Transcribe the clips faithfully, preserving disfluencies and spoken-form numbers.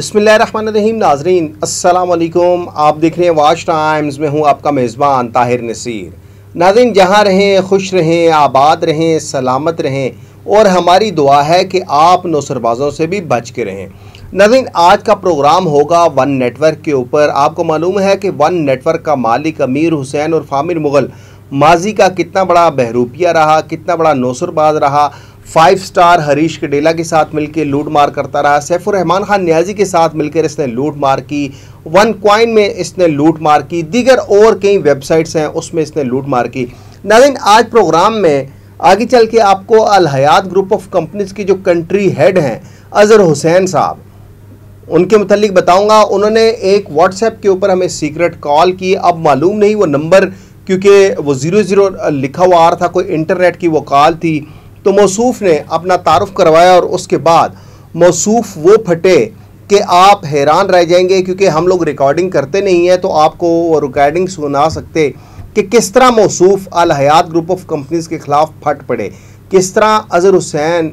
बिस्मिल्लाहिर्रहमानिर्रहीम नाज़रीन, अस्सलाम वालेकुम। आप देख रहे हैं वॉच टाइम्स में, हूँ आपका मेज़बान ताहिर नसीर। नाज़रीन, जहाँ रहें खुश रहें, आबाद रहें, सलामत रहें और हमारी दुआ है कि आप नौसरबाज़ों से भी बच के रहें। नाज़रीन, आज का प्रोग्राम होगा वन नेटवर्क के ऊपर। आपको मालूम है कि वन नेटवर्क का मालिक अमीर हुसैन और आमिर मुग़ल माजी का कितना बड़ा बहरूपिया रहा, कितना बड़ा नौसरबाज रहा। फाइव स्टार हरीश कडेला के साथ मिलकर लूट मार करता रहा, सैफ रहमान खान न्याजी के साथ मिलकर इसने लूट मार की, वन कॉइन में इसने लूट मार की, दीगर और कई वेबसाइट्स हैं उसमें इसने लूट मार की। नाज़रीन, आज प्रोग्राम में आगे चल के आपको अलहयात ग्रुप ऑफ कंपनीज़ की जो कंट्री हेड हैं अज़हर हुसैन साहब, उनके मतलब बताऊँगा। उन्होंने एक व्हाट्सएप के ऊपर हमें सीक्रेट कॉल की। अब मालूम नहीं वो नंबर, क्योंकि वो ज़ीरो ज़ीरो लिखा हुआ आ रहा था, कोई इंटरनेट की वो कॉल थी। तो मौसूफ़ ने अपना तारुफ़ करवाया और उसके बाद मौसूफ़ वो फटे कि आप हैरान रह जाएंगे, क्योंकि हम लोग रिकॉर्डिंग करते नहीं हैं तो आपको वो रिकॉर्डिंग सुना सकते कि किस तरह मौसूफ़ अलहयात ग्रुप ऑफ कंपनीज़ के ख़िलाफ़ फट पड़े, किस तरह अज़हर हुसैन,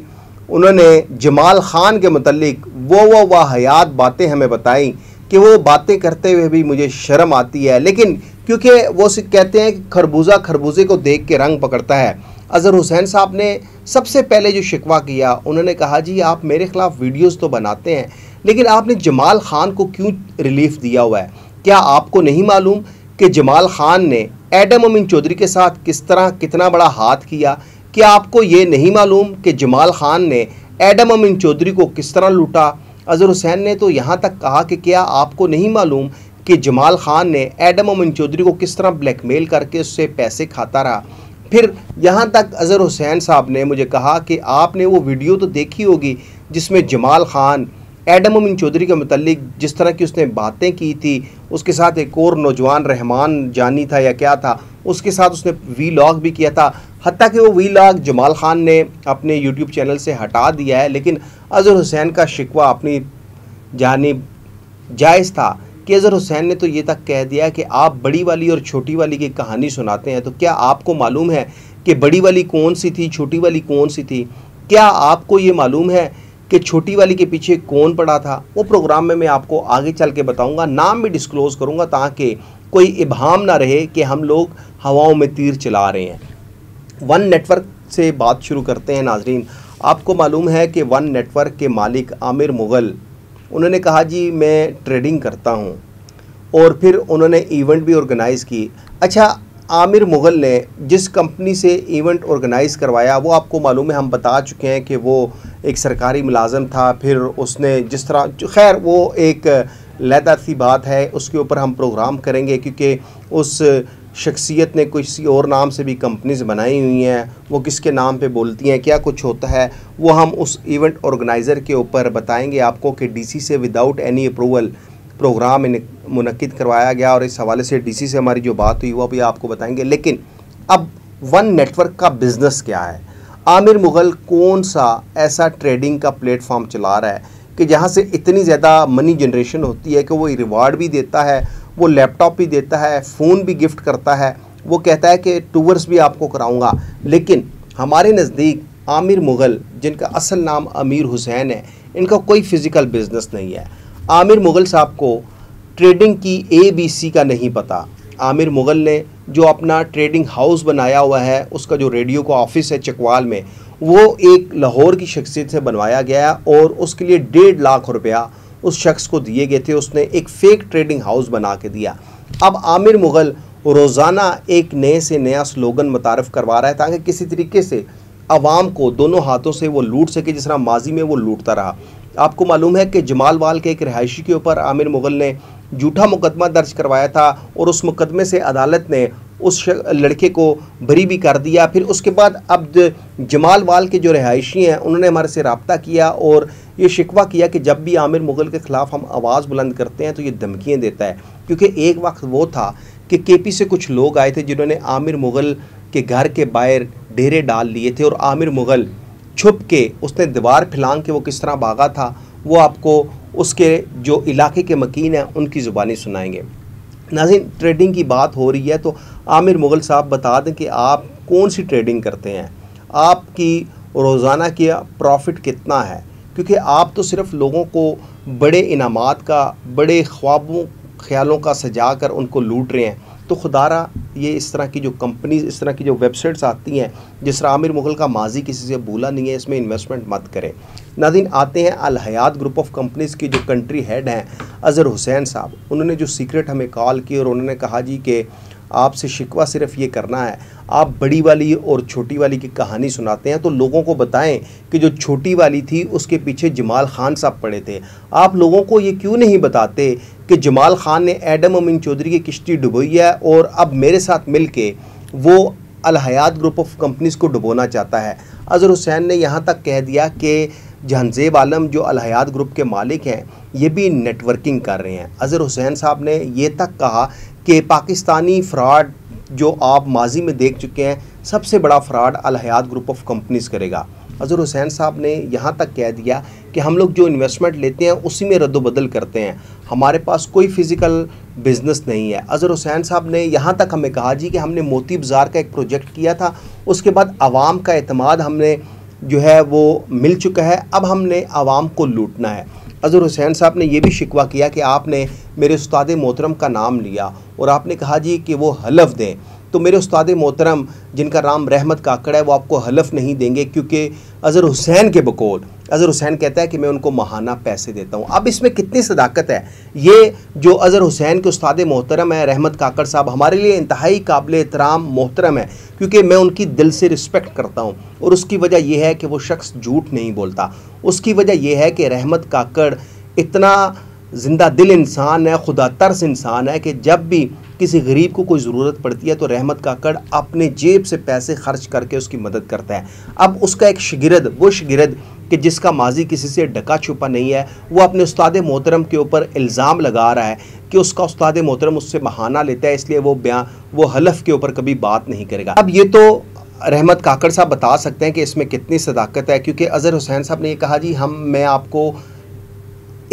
उन्होंने जमाल खान के मतलब वो वो वाहियात बातें हमें बताई कि वो बातें करते हुए भी मुझे शर्म आती है। लेकिन क्योंकि वो कहते हैं कि खरबूजा खरबूजे को देख के रंग पकड़ता है, अज़हर हुसैन साहब ने सबसे पहले जो शिकवा किया, उन्होंने कहा जी आप मेरे ख़िलाफ़ वीडियोस तो बनाते हैं, लेकिन आपने जमाल खान को क्यों रिलीफ़ दिया हुआ है? क्या आपको नहीं मालूम कि जमाल खान ने एडम अमीन चौधरी के साथ किस तरह कितना बड़ा हाथ किया? क्या आपको ये नहीं मालूम कि जमाल खान ने एडम अमीन चौधरी को किस तरह लूटा? अज़हर हुसैन ने तो यहाँ तक कहा कि क्या आपको नहीं मालूम कि जमाल खान ने एडम अमीन चौधरी को किस तरह ब्लैकमेल करके उससे पैसे खाता रहा? फिर यहाँ तक अज़हर हुसैन साहब ने मुझे कहा कि आपने वो वीडियो तो देखी होगी जिसमें जमाल खान एडम अमीन चौधरी के मतलब जिस तरह की उसने बातें की थी, उसके साथ एक और नौजवान रहमान जानी था या क्या था, उसके साथ उसने वीलॉग भी किया था। हत्ता कि वो वीलॉग जमाल खान ने अपने यूट्यूब चैनल से हटा दिया है। लेकिन अज़हर हुसैन का शिकवा अपनी जानिब जायज़ था कि अज़हर हुसैन ने तो ये तक कह दिया कि आप बड़ी वाली और छोटी वाली की कहानी सुनाते हैं। तो क्या आपको मालूम है कि बड़ी वाली कौन सी थी, छोटी वाली कौन सी थी? क्या आपको ये मालूम है कि छोटी वाली के पीछे कौन पड़ा था? वो प्रोग्राम में मैं आपको आगे चल के बताऊँगा, नाम भी डिस्क्लोज करूँगा ताकि कोई इबहाम ना रहे कि हम लोग हवाओं में तीर चला रहे हैं। वन नेटवर्क से बात शुरू करते हैं। नाजरीन, आपको मालूम है कि वन नेटवर्क के मालिक आमिर मुग़ल, उन्होंने कहा जी मैं ट्रेडिंग करता हूँ, और फिर उन्होंने इवेंट भी ऑर्गेनाइज़ की। अच्छा, आमिर मुग़ल ने जिस कंपनी से इवेंट ऑर्गेनाइज़ करवाया, वो आपको मालूम है, हम बता चुके हैं कि वो एक सरकारी मुलाजम था। फिर उसने जिस तरह, खैर वो एक लैदा सी बात है, उसके ऊपर हम प्रोग्राम करेंगे, क्योंकि उस शख्सियत ने किसी और नाम से भी कंपनीज़ बनाई हुई हैं, वो किसके नाम पे बोलती हैं, क्या कुछ होता है, वो हम उस इवेंट ऑर्गेनाइज़र के ऊपर बताएंगे आपको कि डीसी से विदाउट एनी अप्रूवल प्रोग्राम मुनक्किद करवाया गया, और इस हवाले से डीसी से हमारी जो बात हुई वो भी आपको बताएंगे। लेकिन अब वन नेटवर्क का बिज़नेस क्या है? आमिर मुग़ल कौन सा ऐसा ट्रेडिंग का प्लेटफॉर्म चला रहा है कि जहाँ से इतनी ज़्यादा मनी जनरेशन होती है कि वो रिवार्ड भी देता है, वो लैपटॉप भी देता है, फ़ोन भी गिफ्ट करता है, वो कहता है कि टूवर्स भी आपको कराऊंगा। लेकिन हमारे नज़दीक आमिर मुग़ल, जिनका असल नाम अमीर हुसैन है, इनका कोई फ़िज़िकल बिज़नेस नहीं है। आमिर मुग़ल साहब को ट्रेडिंग की ए बी सी का नहीं पता। आमिर मुग़ल ने जो अपना ट्रेडिंग हाउस बनाया हुआ है, उसका जो रेडियो का ऑफ़िस है चकवाल में, वो एक लाहौर की शख्सियत से बनवाया गया और उसके लिए डेढ़ लाख रुपया उस शख्स को दिए गए थे। उसने एक फ़ेक ट्रेडिंग हाउस बना के दिया। अब आमिर मुग़ल रोज़ाना एक नए से नया स्लोगन मुतारफ़ करवा रहा है ताकि किसी तरीके से आवाम को दोनों हाथों से वो लूट सके, जिस तरह माजी में वो लूटता रहा। आपको मालूम है कि जमाल वाल के एक रिहायशी के ऊपर आमिर मुग़ल ने झूठा मुकदमा दर्ज करवाया था, और उस मुकदमे से अदालत ने उस लड़के को बरी भी कर दिया। फिर उसके बाद अब जमाल वाल के जो रिहायशी हैं, उन्होंने हमारे से रब्ता किया और ये शिकवा किया कि जब भी आमिर मुग़ल के ख़िलाफ़ हम आवाज़ बुलंद करते हैं तो ये धमकियाँ देता है, क्योंकि एक वक्त वो था कि केपी से कुछ लोग आए थे जिन्होंने आमिर मुग़ल के घर के बाहर डेरे डाल लिए थे, और आमिर मुग़ल छुप के, उसने दीवार फैलांग के वो किस तरह भागा था, वो आपको उसके जो इलाके के मकीन हैं उनकी ज़ुबानी सुनाएंगे। नाज़रीन, ट्रेडिंग की बात हो रही है तो आमिर मुग़ल साहब बता दें कि आप कौन सी ट्रेडिंग करते हैं, आपकी रोज़ाना की प्रॉफिट कितना है, क्योंकि आप तो सिर्फ लोगों को बड़े इनामात का, बड़े ख्वाबों ख्यालों का सजा कर उनको लूट रहे हैं। तो खुदारा ये इस तरह की जो कंपनीज, इस तरह की जो वेबसाइट्स आती हैं, जिस तरह आमिर मुग़ल का माजी किसी से भूला नहीं है, इसमें इन्वेस्टमेंट मत करें। नाज़रीन, आते हैं अलहयात ग्रुप ऑफ कंपनीज़ की जो कंट्री हेड हैं अज़हर हुसैन साहब। उन्होंने जो सीक्रेट हमें कॉल की और उन्होंने कहा जी कि आपसे शिकवा सिर्फ ये करना है, आप बड़ी वाली और छोटी वाली की कहानी सुनाते हैं तो लोगों को बताएं कि जो छोटी वाली थी उसके पीछे जमाल खान साहब पड़े थे। आप लोगों को ये क्यों नहीं बताते कि जमाल खान ने एडम अमीन चौधरी की किश्ती डुबोई है और अब मेरे साथ मिलके वो अलहयात ग्रुप ऑफ कंपनीज़ को डुबोना चाहता है। अज़हर हुसैन ने यहाँ तक कह दिया कि जहानजेब आलम जो अलहयात ग्रुप के मालिक हैं ये भी नेटवर्किंग कर रहे हैं। अज़हर हुसैन साहब ने ये तक कहा कि पाकिस्तानी फ़्रॉड जो आप माजी में देख चुके हैं, सबसे बड़ा फ़्रॉड अलहयात ग्रुप ऑफ कंपनीज़ करेगा। अज़हर हुसैन साहब ने यहाँ तक कह दिया कि हम लोग जो इन्वेस्टमेंट लेते हैं उसी में रद्दोबदल करते हैं, हमारे पास कोई फ़िज़िकल बिज़नेस नहीं है। अज़हर हुसैन साहब ने यहाँ तक हमें कहा जी कि हमने मोती बाज़ार का एक प्रोजेक्ट किया था, उसके बाद आवाम का एतमाद हमने जो है वो मिल चुका है, अब हमने आवाम को लूटना है। अज़हर हुसैन साहब ने यह भी शिकवा किया कि आपने मेरे उस्ताद मोहतरम का नाम लिया और आपने कहा जी कि वो हलफ दें, तो मेरे उस्ताद मोहतरम जिनका नाम रहमत काकड़ है वो आपको हलफ नहीं देंगे, क्योंकि अज़हर हुसैन के बकौल, अज़हर हुसैन कहता है कि मैं उनको माहाना पैसे देता हूँ। अब इसमें कितनी सदाकत है। ये जो अज़हर हुसैन के उस्ताद मोहतरम है रहमत काकड़ साहब, हमारे लिए इंतहाई काबिल एहतराम मोहतरम है, क्योंकि मैं उनकी दिल से रिस्पेक्ट करता हूँ और उसकी वजह यह है कि वो शख्स झूठ नहीं बोलता। उसकी वजह यह है कि रहमत काकड़ इतना ज़िंदा दिल इंसान है, खुदा तर्स इंसान है कि जब भी किसी गरीब को कोई ज़रूरत पड़ती है तो रहमत काकड़ अपने जेब से पैसे खर्च करके उसकी मदद करता है। अब उसका एक शगिरद, वो शगिरद कि जिसका माजी किसी से डका छुपा नहीं है, वो अपने उस्ताद मोहतरम के ऊपर इल्ज़ाम लगा रहा है कि उसका उस्ताद मोहतरम उससे बहाना लेता है, इसलिए वो बयान वो हलफ के ऊपर कभी बात नहीं करेगा। अब ये तो रहमत काकड़ साहब बता सकते हैं कि इसमें कितनी सदाकत है, क्योंकि अज़हर हुसैन साहब ने यह कहा जी हम मैं आपको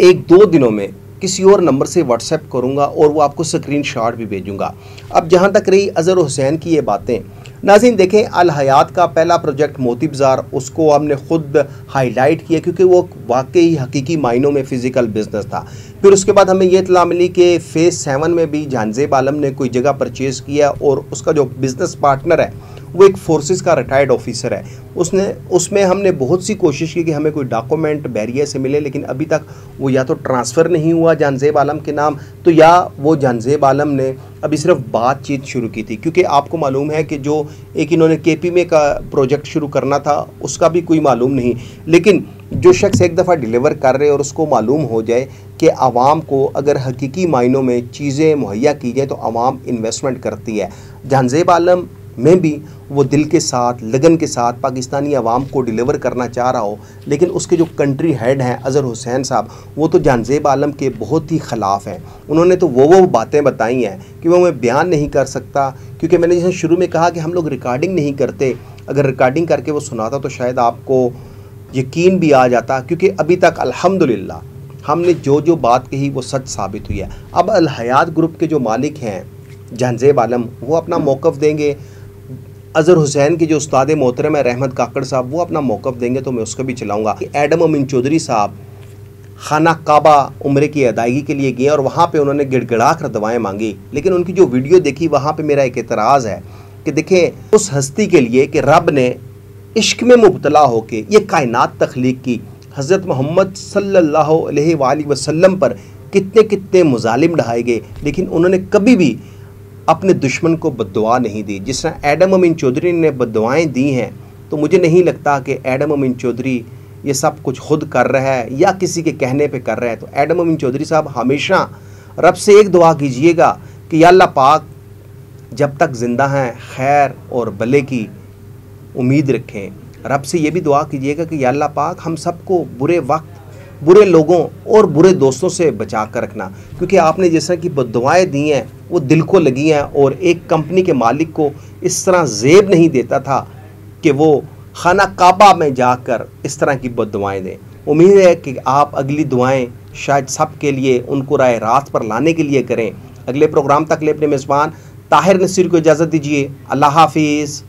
एक दो दिनों में किसी और नंबर से व्हाट्सएप करूंगा और वो आपको स्क्रीनशॉट भी भेजूंगा। अब जहां तक रही अज़हर हुसैन की ये बातें, नाज़रीन देखें अलहयात का पहला प्रोजेक्ट मोती बाज़ार, उसको हमने ख़ुद हाईलाइट किया क्योंकि वो वाकई हकीकी मायनों में फ़िज़िकल बिज़नेस था। फिर उसके बाद हमें ये इतला मिली कि फ़ेज़ सेवन में भी जहानजेब आलम ने कोई जगह परचेज़ किया और उसका जो बिज़नेस पार्टनर है वो एक फोर्सेस का रिटायर्ड ऑफिसर है। उसने उसमें हमने बहुत सी कोशिश की कि हमें कोई डॉक्यूमेंट बैरिया से मिले, लेकिन अभी तक वो या तो ट्रांसफ़र नहीं हुआ जहानजेब आलम के नाम, तो या वो जहानजेब आलम ने अभी सिर्फ बातचीत शुरू की थी, क्योंकि आपको मालूम है कि जो एक इन्होंने के पी में का प्रोजेक्ट शुरू करना था उसका भी कोई मालूम नहीं। लेकिन जो शख्स एक दफ़ा डिलीवर कर रहे और उसको मालूम हो जाए कि आवाम को अगर हकीकी मायनों में चीज़ें मुहैया की जाएँ तो आवाम इन्वेस्टमेंट करती है। जहानजेब आलम में भी वो दिल के साथ, लगन के साथ पाकिस्तानी आवाम को डिलीवर करना चाह रहा हो, लेकिन उसके जो कंट्री हेड हैं अज़हर हुसैन साहब, वो तो जहानजेब आलम के बहुत ही ख़िलाफ़ हैं। उन्होंने तो वो वो बातें बताई हैं कि वो मैं बयान नहीं कर सकता, क्योंकि मैंने जैसे शुरू में कहा कि हम लोग रिकॉर्डिंग नहीं करते, अगर रिकॉर्डिंग करके वो सुनाता तो शायद आपको यकीन भी आ जाता, क्योंकि अभी तक अल्हम्दुलिल्लाह हमने जो जो बात कही वो सच साबित हुई है। अब अलहयात ग्रुप के जो मालिक हैं जहानजेब आलम, वो अपना मौक़िफ़ देंगे, अज़हर हुसैन के जो उस्ताद मोहतरम है रहमत काकड़ साहब वो अपना मौक़िफ़ देंगे, तो मैं उसको भी चलाऊँगा। एडम अमीन चौधरी साहब खाना काबा उम्रे की अदायगी के लिए गए और वहाँ पे उन्होंने गिड़गिड़ा कर दवाएँ मांगी, लेकिन उनकी जो वीडियो देखी वहाँ पे मेरा एक एतराज़ है कि देखें उस हस्ती के लिए कि रब ने इश्क में मुबतला होकर ये कायनात तख्लीक की, हज़रत मोहम्मद सल्लल्लाहु अलैहि वसल्लम पर कितने कितने मुजालिम ढाए गए, लेकिन उन्होंने कभी भी अपने दुश्मन को बद्दुआ नहीं दी। जिस तरह एडम अमीन चौधरी ने बद्दुआएं दी हैं, तो मुझे नहीं लगता कि एडम अमीन चौधरी ये सब कुछ खुद कर रहा है या किसी के कहने पे कर रहा है। तो एडम अमीन चौधरी साहब हमेशा रब से एक दुआ कीजिएगा कि या अल्लाह पाक जब तक ज़िंदा हैं खैर और भले की उम्मीद रखें। रब से ये भी दुआ कीजिएगा कि या अल्लाह पाक हम सबको बुरे वक्त, बुरे लोगों और बुरे दोस्तों से बचा कर रखना, क्योंकि आपने जिस तरह की बद्दुआएं दी हैं वो दिल को लगी हैं। और एक कंपनी के मालिक को इस तरह जेब नहीं देता था कि वो खाना काबा में जाकर इस तरह की बद्दुआएं दें। उम्मीद है कि आप अगली दुआएं शायद सब के लिए उनको राय रात पर लाने के लिए करें। अगले प्रोग्राम तक ले अपने मेज़बान ताहिर नसीर को इजाज़त दीजिए। अल्लाह हाफिज़।